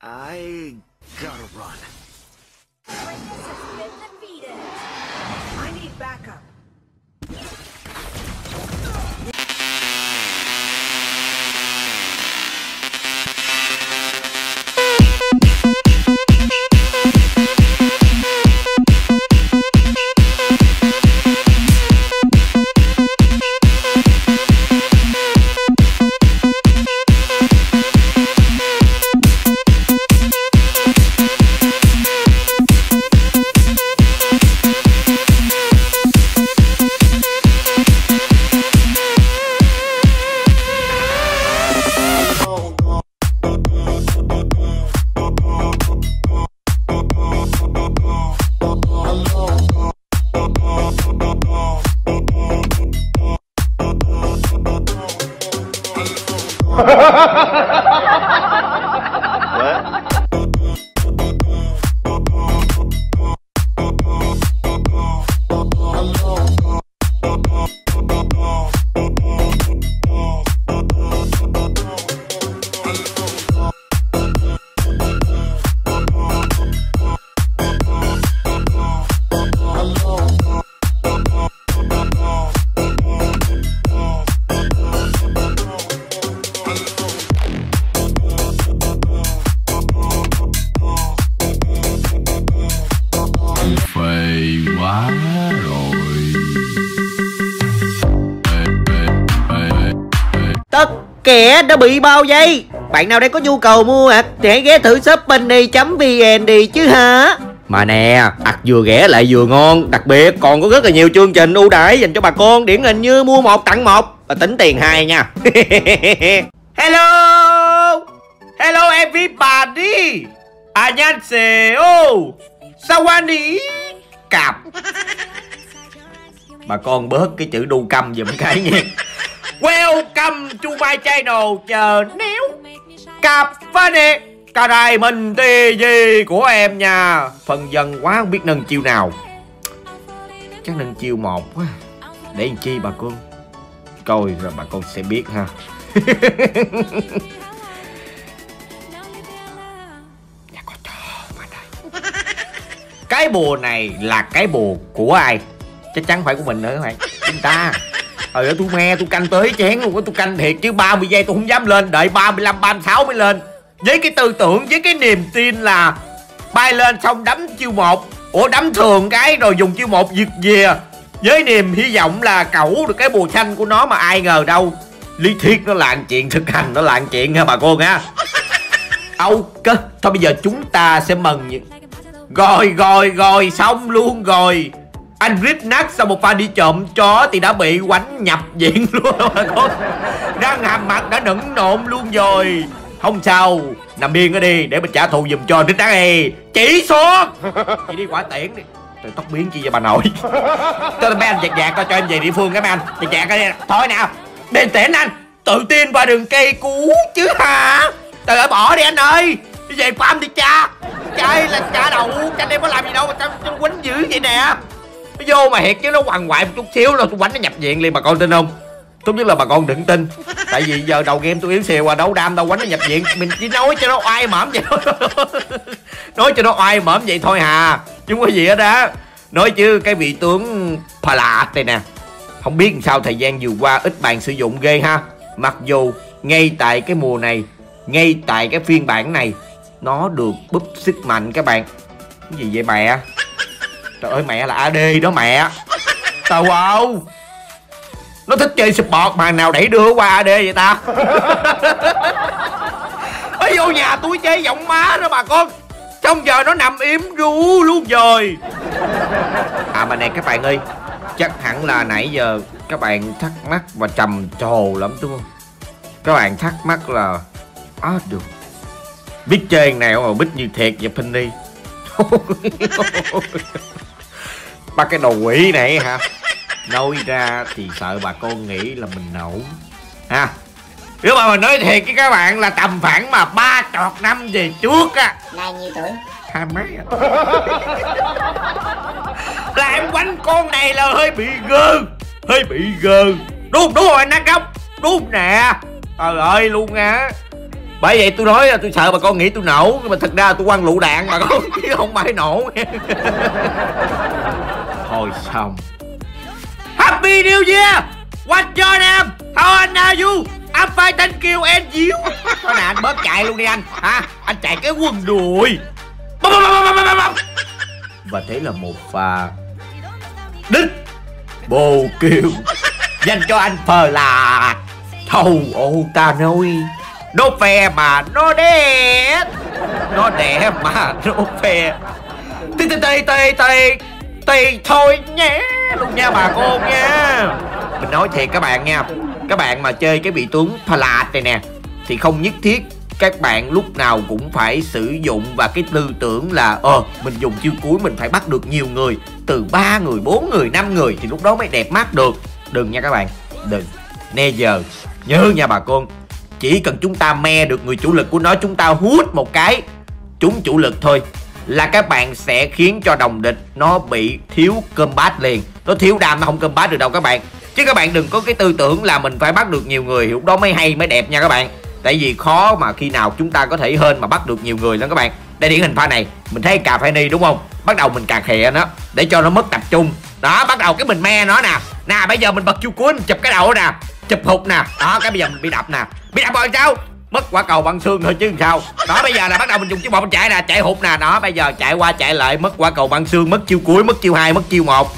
I gotta run. Radius has been defeated. I need backup. Kìa, đã bị bao dây. Bạn nào đang có nhu cầu mua ạc thì hãy ghé thử shop Shopee.vn đi chứ hả. Mà nè, ạc vừa rẻ lại vừa ngon. Đặc biệt còn có rất là nhiều chương trình ưu đãi dành cho bà con, điển hình như mua 1 tặng 1 và tính tiền 2 nha. Hello hello everybody, annyeonghaseyo, sawadee cạp. Bà con bớt cái chữ đu câm giùm cái nha. Welcome to my channel chờ nếu cà phê nè. Cà đài mình TV của em nha. Phần dần quá không biết nâng chiêu nào. Chắc nâng chiêu 1 quá. Để làm chi bà con. Coi rồi bà con sẽ biết ha. Cái bùa này là cái bùa của ai? Chắc chắn phải của mình nữa các bạn. Chúng ta ở tôi me tôi canh tới chén luôn á, tôi canh thiệt chứ 30 giây tôi không dám lên, đợi 35 36 mới lên. Với cái tư tưởng, với cái niềm tin là bay lên xong đấm chiêu 1. Ủa đấm thường cái rồi dùng chiêu 1 giật về. Với niềm hy vọng là cẩu được cái bùa xanh của nó mà ai ngờ đâu. Lý thuyết nó là chuyện, thực hành nó là chuyện ha bà cô ha. Ok, thôi bây giờ chúng ta sẽ mừng những... Rồi xong luôn rồi. Anh rít nát sau một pha đi trộm chó thì đã bị quánh nhập viện luôn bà con. Răng hàm mặt đã nửng nộm luôn rồi. Không sao, nằm yên đó đi để mình trả thù giùm cho rít nát đi. Chỉ xuống. Chị đi quả tiễn đi. Trời tóc biến chi vậy bà nội. Thôi mấy anh dẹt coi cho em về địa phương cái mấy anh. Dẹt coi đi. Thôi nào. Đi tiễn anh. Tự tin vào đường cây cú chứ hả. Trời ơi bỏ đi anh ơi. Đi về farm đi cha. Trời là cha đầu. Anh em có làm gì đâu mà tao quánh dữ vậy nè. Nó vô mà thiệt chứ nó hoàng hoại một chút xíu là tôi quánh nó nhập viện liền bà con tin không? Tốt nhất là bà con đừng tin. Tại vì giờ đầu game tôi yếu xìu qua đấu đam đâu quánh nó nhập viện. Mình chỉ nói cho nó oai mởm vậy thôi. Nói cho nó oai mởm vậy thôi hà. Chứ không có gì hết á. Nói chứ cái vị tướng Phà Lạ này nè. Không biết làm sao thời gian vừa qua ít bạn sử dụng ghê ha. Mặc dù ngay tại cái mùa này, ngay tại cái phiên bản này, nó được búp sức mạnh các bạn. Cái gì vậy mẹ? Trời ơi mẹ là AD đó mẹ. Tao wow. Nó thích chơi support mà nào đẩy đưa qua AD vậy ta. Nó vô nhà tôi chơi giọng má đó bà con. Xong giờ nó nằm im ru luôn rồi. À mà nè các bạn ơi, chắc hẳn là nãy giờ các bạn thắc mắc và trầm trồ lắm đúng không? Các bạn thắc mắc là được biết chơi này không mà biết như thiệt và Penny. Ba cái đồ quỷ này hả? Nói ra thì sợ bà con nghĩ là mình nổ ha. Nếu mà mình nói thiệt với các bạn là tầm khoảng mà 3 chọt năm về trước á. Nay nhiêu tuổi? 20 mấy. Là em quánh con này là hơi bị gơ. Hơi bị gơ. Đúng rồi anh Nát Góc. Đúng nè. Trời ơi luôn á. Bởi vậy tôi nói là tôi sợ bà con nghĩ tôi nổ, nhưng mà thật ra tôi quăng lựu đạn bà con, chứ không phải nổ. Thôi xong. Happy New Year! What's your name? How are you? I'm fine, thank you and you. Thôi nè, anh bớt chạy luôn đi anh ha. Anh chạy cái quần đùi. Và thế là một pha đứt bồ kiều dành cho anh Phờ là thầu ô ta nói. Nó phè mà nó đẻ, nó đẻ mà nó phè. Thì thôi nhé luôn nha bà cô nha. Mình nói thiệt các bạn nha, các bạn mà chơi cái bị tướng Phà Lạt này nè thì không nhất thiết các bạn lúc nào cũng phải sử dụng và cái tư tưởng là mình dùng chiêu cuối mình phải bắt được nhiều người, từ 3 người, 4 người, 5 người thì lúc đó mới đẹp mắt được. Đừng nha các bạn, đừng. Never. Nhớ nha bà con, chỉ cần chúng ta me được người chủ lực của nó, chúng ta hút một cái chúng chủ lực thôi là các bạn sẽ khiến cho đồng địch nó bị thiếu combat liền. Nó thiếu đam, nó không combat được đâu các bạn. Chứ các bạn đừng có cái tư tưởng là mình phải bắt được nhiều người lúc đó mới hay, mới đẹp nha các bạn. Tại vì khó mà khi nào chúng ta có thể hên mà bắt được nhiều người lắm các bạn. Đây điển hình pha này, mình thấy cà phê ni đúng không? Bắt đầu mình cà khịa nó để cho nó mất tập trung. Đó, bắt đầu cái mình me nó nè. Nè, bây giờ mình bật chiêu cuối, mình chụp cái đầu nè, chụp hụt nè. Đó, cái bây giờ mình bị đập nè. Bị đập rồi sao? Mất quả cầu bằng xương thôi chứ sao. Đó, bây giờ là bắt đầu mình dùng chiêu một mình chạy nè, chạy hụt nè. Đó, bây giờ chạy qua chạy lại mất quả cầu bằng xương, mất chiêu cuối, mất chiêu 2, mất chiêu 1.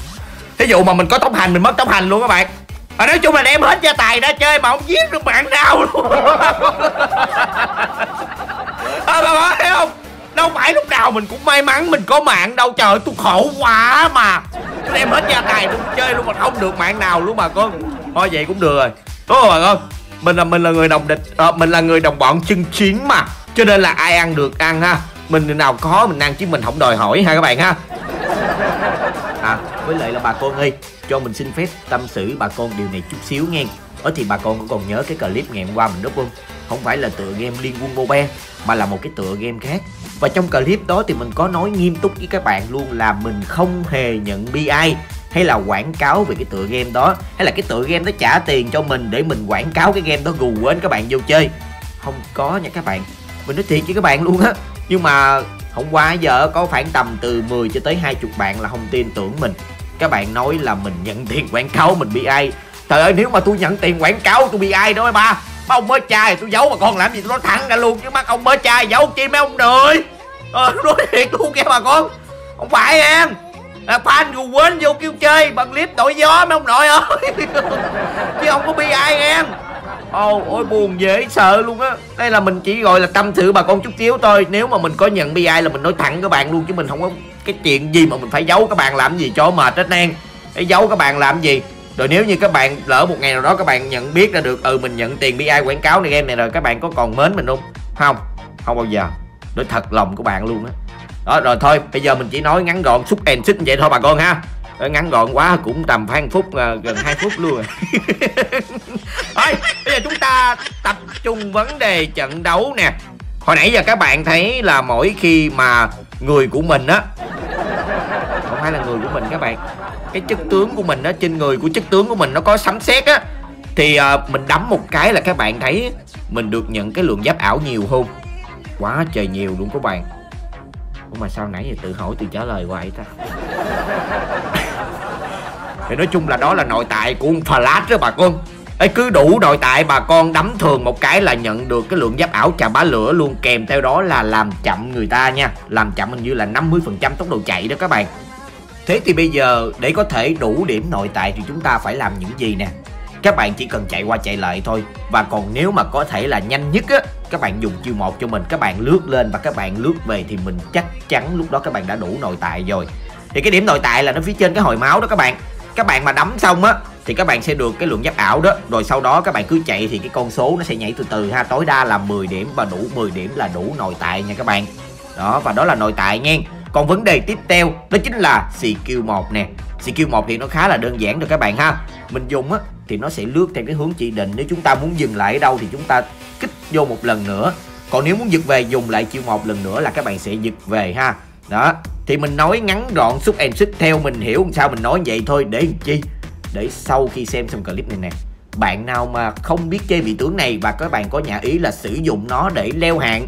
Thí dụ mà mình có tốc hành, mình mất tốc hành luôn các bạn. Và nói chung là đem hết gia tài ra chơi mà không giết được bạn nào luôn. Bà nói thấy không? Đâu phải lúc nào mình cũng may mắn mình có mạng đâu. Trời ơi tôi khổ quá mà. Tôi đem hết gia tài luôn chơi luôn mà không được mạng nào luôn bà con. Thôi vậy cũng được rồi. Đúng không bà con? Mình là người đồng địch, mình là người đồng bọn chinh chiến mà. Cho nên là ai ăn được ăn ha. Mình nào có mình ăn chứ mình không đòi hỏi ha các bạn ha. À, với lại là bà con ơi, cho mình xin phép tâm sự bà con điều này chút xíu nghe. Thì bà con cũng còn nhớ cái clip ngày hôm qua mình đúc không? Không phải là tựa game Liên Quân Mobile mà là một cái tựa game khác. Và trong clip đó thì mình có nói nghiêm túc với các bạn luôn là mình không hề nhận BI hay là quảng cáo về cái tựa game đó, hay là cái tựa game đó trả tiền cho mình để mình quảng cáo cái game đó gù quên các bạn vô chơi. Không có nha các bạn. Mình nói thiệt với các bạn luôn á. Nhưng mà hôm qua giờ có khoảng tầm từ 10 cho tới 20 bạn là không tin tưởng mình. Các bạn nói là mình nhận tiền quảng cáo mình bị ai. Trời ơi nếu mà tôi nhận tiền quảng cáo tôi bị ai đó ba ông mới trai tôi giấu bà con làm gì tôi nói thẳng ra luôn chứ mắt ông mới trai giấu chim mấy ông đời. Nói thiệt luôn kìa bà con. Không phải em là fan dù quên vô kêu chơi bằng clip đội gió mấy ông nội ơi. Chứ không có bị ai em. Ôi buồn dễ sợ luôn á. Đây là mình chỉ gọi là tâm sự bà con chút xíu thôi. Nếu mà mình có nhận BI là mình nói thẳng các bạn luôn, chứ mình không có cái chuyện gì mà mình phải giấu các bạn làm gì cho mệt hết nè. Để giấu các bạn làm gì. Rồi nếu như các bạn lỡ một ngày nào đó các bạn nhận biết ra được mình nhận tiền BI quảng cáo này game này rồi, các bạn có còn mến mình không? Không, không bao giờ. Nói thật lòng của bạn luôn á. Đó rồi thôi, bây giờ mình chỉ nói ngắn gọn xúc and xích vậy thôi bà con ha. Ngắn gọn quá cũng tầm khoảng phút, gần 2 phút luôn rồi. Thôi bây giờ chúng ta tập trung vấn đề trận đấu nè. Hồi nãy giờ các bạn thấy là mỗi khi mà người của mình á, không phải là người của mình các bạn, cái chất tướng của mình á, trên người của chất tướng của mình nó có sấm sét á, thì mình đấm một cái là các bạn thấy mình được nhận cái lượng giáp ảo nhiều không? Quá trời nhiều luôn các bạn. Ủa mà sao nãy giờ tự hỏi tự trả lời hoài ta. Thì nói chung là đó là nội tại của ông Phà Lát đó bà con. Ê, cứ đủ nội tại bà con đấm thường một cái là nhận được cái lượng giáp ảo chà bá lửa luôn. Kèm theo đó là làm chậm người ta nha. Làm chậm hình như là 50% tốc độ chạy đó các bạn. Thế thì bây giờ để có thể đủ điểm nội tại thì chúng ta phải làm những gì nè. Các bạn chỉ cần chạy qua chạy lại thôi. Và còn nếu mà có thể là nhanh nhất á, các bạn dùng chiêu 1 cho mình. Các bạn lướt lên và các bạn lướt về thì mình chắc chắn lúc đó các bạn đã đủ nội tại rồi. Thì cái điểm nội tại là nó phía trên cái hồi máu đó các bạn. Các bạn mà đấm xong á thì các bạn sẽ được cái lượng giáp ảo đó. Rồi sau đó các bạn cứ chạy thì cái con số nó sẽ nhảy từ từ ha. Tối đa là 10 điểm và đủ 10 điểm là đủ nội tại nha các bạn. Đó, và đó là nội tại nha. Còn vấn đề tiếp theo đó chính là skill 1 nè. Skill 1 thì nó khá là đơn giản rồi các bạn ha. Mình dùng á thì nó sẽ lướt theo cái hướng chỉ định. Nếu chúng ta muốn dừng lại ở đâu thì chúng ta kích vô một lần nữa. Còn nếu muốn giật về dùng lại chiêu 1 lần nữa là các bạn sẽ giật về ha. Đó, thì mình nói ngắn gọn xúc and xích theo mình hiểu làm sao mình nói vậy thôi. Để làm chi? Để sau khi xem clip này nè, Bạn nào mà không biết chơi vị tướng này và các bạn có nhã ý là sử dụng nó để leo hạng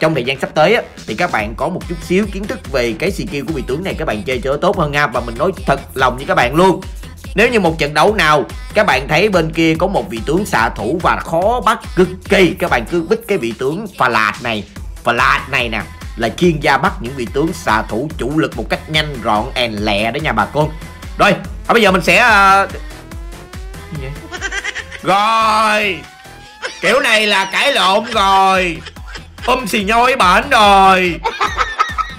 trong thời gian sắp tới á, thì các bạn có một chút xíu kiến thức về cái skill của vị tướng này, các bạn chơi cho tốt hơn nha. Và mình nói thật lòng với các bạn luôn, nếu như một trận đấu nào các bạn thấy bên kia có một vị tướng xạ thủ và khó bắt cực kỳ, các bạn cứ bích cái vị tướng Flash này nè, là chuyên gia bắt những vị tướng xạ thủ chủ lực một cách nhanh gọn èn lẹ đó nha bà con. Rồi, bây giờ mình sẽ rồi, kiểu này là cãi lộn rồi, xì nhoi bển rồi.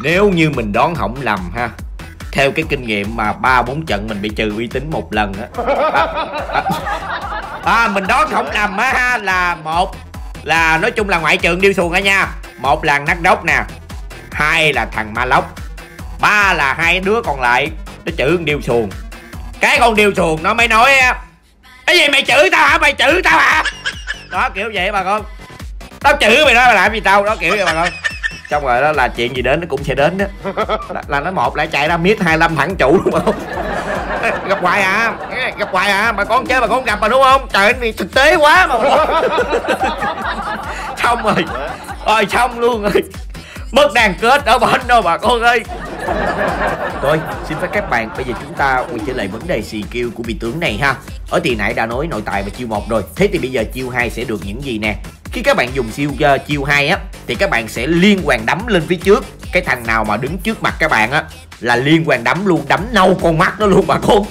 Nếu như mình đoán không lầm ha, theo cái kinh nghiệm mà 3-4 trận mình bị trừ uy tín một lần á, mình đoán không lầm á ha, là một là nói chung là ngoại trừ điêu xuồng á nha, một là nắc đốc nè, hai là thằng ma lốc, ba là hai đứa còn lại nó chửi điêu xuồng. Cái con điêu xuồng nó mới nói á, cái gì mày chửi tao hả, mày chửi tao hả, đó kiểu vậy bà con. Tao chửi mày đó mày làm gì tao, đó kiểu vậy bà con. Xong rồi đó là chuyện gì đến nó cũng sẽ đến đó, là nó một lại chạy ra miết 25 thẳng chủ đúng không? Gặp hoài à, gặp hoài à, bà con chơi bà con gặp mà đúng không? Trời ơi thực tế quá mà. Xong rồi, xong luôn rồi, mất đàn kết ở bên đâu bà con ơi. Rồi, xin phép các bạn, bây giờ chúng ta quay trở lại vấn đề skill của vị tướng này ha. Ở tiền nãy đã nói nội tại và chiêu 1 rồi, thế thì bây giờ chiêu 2 sẽ được những gì nè? Khi các bạn dùng chiêu 2 á, thì các bạn sẽ liên hoàn đấm lên phía trước. Cái thằng nào mà đứng trước mặt các bạn á là liên hoàn đấm luôn, đấm nâu con mắt nó luôn bà con.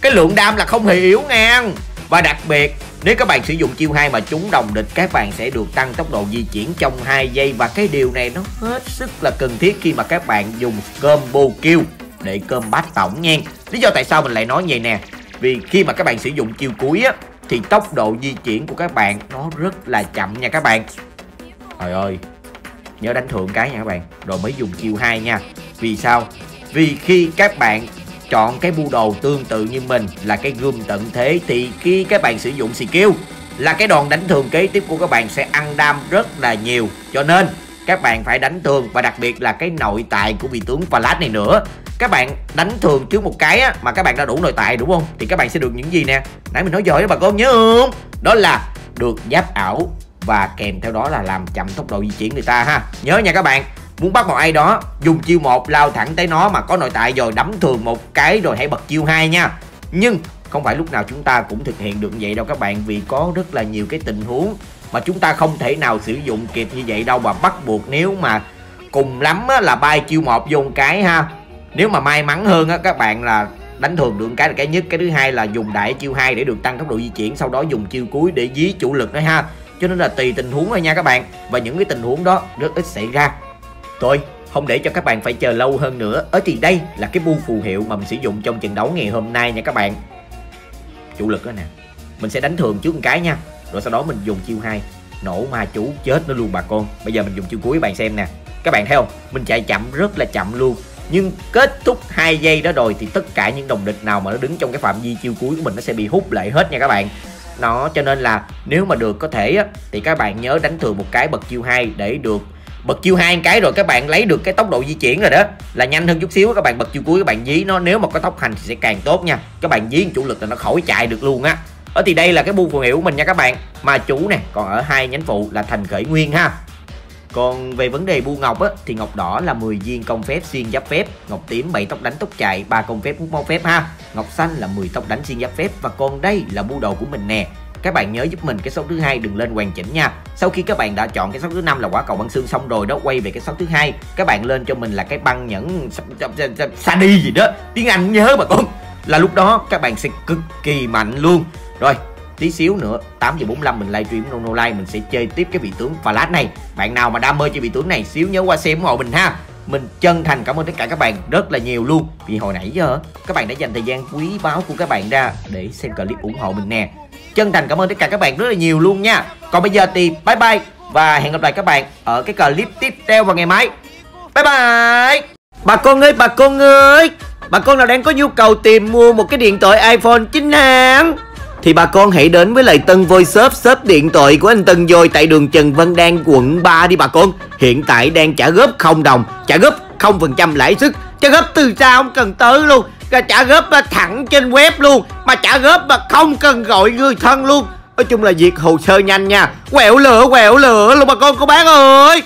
Cái lượng đam là không hề yếu ngang. Và đặc biệt, nếu các bạn sử dụng chiêu 2 mà trúng đồng địch, các bạn sẽ được tăng tốc độ di chuyển trong 2 giây. Và cái điều này nó hết sức là cần thiết khi mà các bạn dùng combo kill để combat tổng nha. Lý do tại sao mình lại nói vậy nè, vì khi mà các bạn sử dụng chiêu cuối á, thì tốc độ di chuyển của các bạn nó rất là chậm nha các bạn. Trời ơi, nhớ đánh thượng cái nha các bạn, rồi mới dùng chiêu 2 nha. Vì sao? Vì khi các bạn chọn cái bu đồ tương tự như mình là cái gươm tận thế, thì khi các bạn sử dụng skill là cái đòn đánh thường kế tiếp của các bạn sẽ ăn đam rất là nhiều. Cho nên các bạn phải đánh thường, và đặc biệt là cái nội tại của vị tướng Flash này nữa. Các bạn đánh thường trước một cái á, mà các bạn đã đủ nội tại đúng không? Thì các bạn sẽ được những gì nè? Nãy mình nói rồi đó bà con nhớ không? Đó là được giáp ảo và kèm theo đó là làm chậm tốc độ di chuyển người ta ha. Nhớ nha các bạn, muốn bắt một ai đó dùng chiêu 1 lao thẳng tới nó mà có nội tại rồi đấm thường một cái rồi hãy bật chiêu 2 nha. Nhưng không phải lúc nào chúng ta cũng thực hiện được vậy đâu các bạn, vì có rất là nhiều cái tình huống mà chúng ta không thể nào sử dụng kịp như vậy đâu, và bắt buộc nếu mà cùng lắm á, là bay chiêu 1 vô một cái ha. Nếu mà may mắn hơn á, các bạn là đánh thường được cái là cái nhất, cái thứ hai là dùng đại chiêu 2 để được tăng tốc độ di chuyển, sau đó dùng chiêu cuối để dí chủ lực đấy ha. Cho nên là tùy tình huống thôi nha các bạn, và những cái tình huống đó rất ít xảy ra. Rồi, không để cho các bạn phải chờ lâu hơn nữa, ở thì đây là cái bu phù hiệu mà mình sử dụng trong trận đấu ngày hôm nay nha các bạn. Chủ lực đó nè, mình sẽ đánh thường trước một cái nha, rồi sau đó mình dùng chiêu 2 nổ ma chú chết nó luôn bà con. Bây giờ mình dùng chiêu cuối bạn xem nè, các bạn thấy không, mình chạy chậm rất là chậm luôn. Nhưng kết thúc 2 giây đó rồi thì tất cả những đồng địch nào mà nó đứng trong cái phạm vi chiêu cuối của mình nó sẽ bị hút lại hết nha các bạn. Nó cho nên là nếu mà được có thể á, thì các bạn nhớ đánh thường một cái bật chiêu 2 để được bật chiêu 2 cái rồi các bạn lấy được cái tốc độ di chuyển rồi đó, là nhanh hơn chút xíu. Các bạn bật chiêu cuối các bạn dí nó, nếu mà có tốc hành thì sẽ càng tốt nha. Các bạn dí chủ lực là nó khỏi chạy được luôn á. Ở thì đây là cái bu phù hiệu của mình nha các bạn, mà chủ nè, còn ở 2 nhánh phụ là thành khởi nguyên ha. Còn về vấn đề bu ngọc á, thì ngọc đỏ là 10 viên công phép xuyên giáp phép, ngọc tím 7 tốc đánh tốc chạy, 3 công phép hút máu phép ha, ngọc xanh là 10 tốc đánh xuyên giáp phép. Và còn đây là bu đồ của mình nè, các bạn nhớ giúp mình cái slot thứ 2 đừng lên hoàn chỉnh nha. Sau khi các bạn đã chọn cái slot thứ 5 là quả cầu băng xương xong rồi đó, quay về cái slot thứ 2, các bạn lên cho mình là cái băng nhẫn sa đi gì đó, tiếng Anh nhớ bà con, là lúc đó các bạn sẽ cực kỳ mạnh luôn. Rồi tí xíu nữa 8:45 mình livestream Nonolive, mình sẽ chơi tiếp cái vị tướng Flash này. Bạn nào mà đam mê chơi vị tướng này xíu nhớ qua xem ủng hộ mình ha. Mình chân thành cảm ơn tất cả các bạn rất là nhiều luôn, vì hồi nãy giờ các bạn đã dành thời gian quý báu của các bạn ra để xem clip ủng hộ mình nè. Chân thành cảm ơn tất cả các bạn rất là nhiều luôn nha. Còn bây giờ thì bye bye và hẹn gặp lại các bạn ở cái clip tiếp theo vào ngày mai. Bye bye. Bà con ơi, bà con ơi, bà con nào đang có nhu cầu tìm mua một cái điện thoại iPhone 9 hãng thì bà con hãy đến với lại Tân Voi Shop, shop điện thoại của anh Tân Voi tại đường Trần Văn Đang, quận 3 đi bà con. Hiện tại đang trả góp 0 đồng, trả góp 0% lãi suất, trả góp từ xa không cần tới luôn. trả góp thẳng trên web luôn, mà trả góp mà không cần gọi người thân luôn. Nói chung là việc hồ sơ nhanh nha, quẹo lửa luôn bà con cô bác ơi.